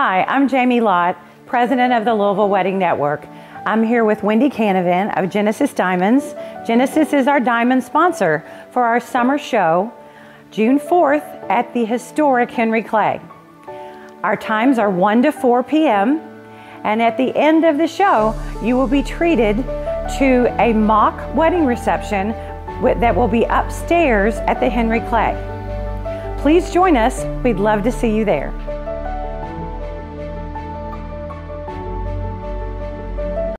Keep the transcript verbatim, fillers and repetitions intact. Hi, I'm Jamie Lott, president of the Louisville Wedding Network. I'm here with Wendy Canavan of Genesis Diamonds. Genesis is our diamond sponsor for our summer show, June fourth, at the historic Henry Clay. Our times are one to four p m and at the end of the show, you will be treated to a mock wedding reception that will be upstairs at the Henry Clay. Please join us. We'd love to see you there.